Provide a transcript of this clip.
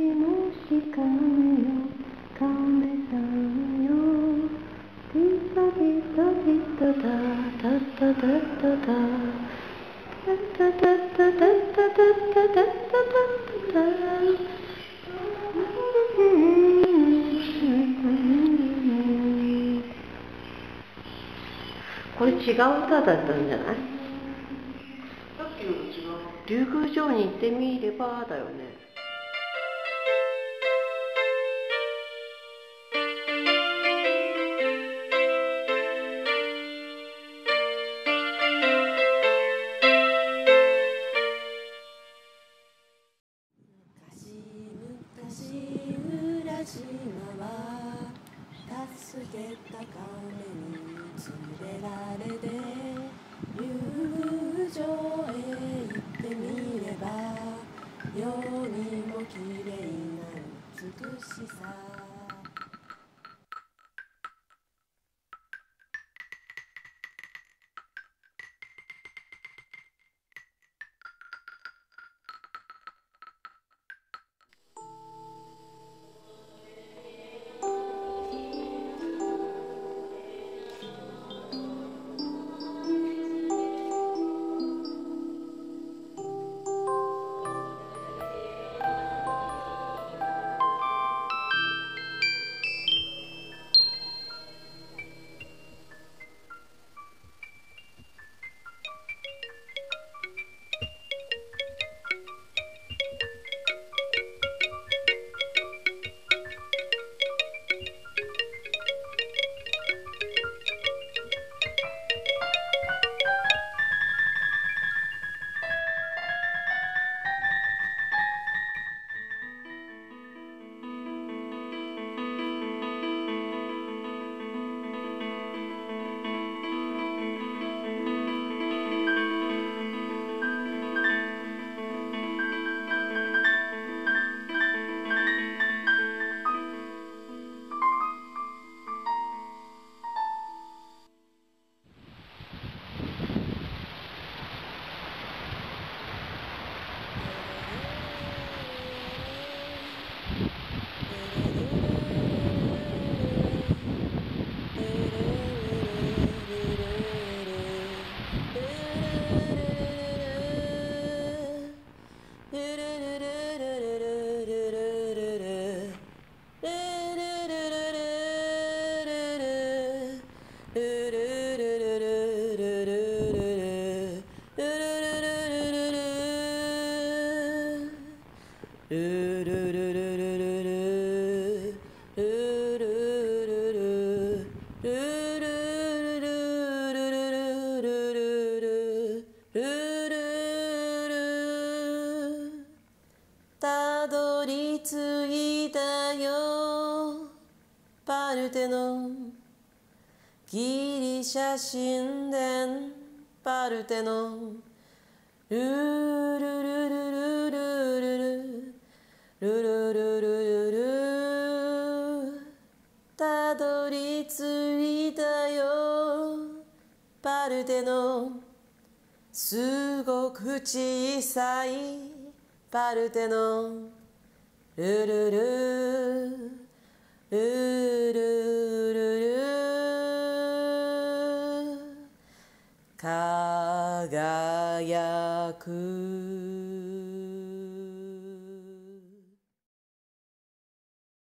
これ違う歌だったんじゃない？さっきのと違う。竜宮城に行ってみればだよね。神殿パルテノンルールルルルルルルルルルルルルたどり着いたよパルテノンすごく小さいパルテノンルルルルルルルル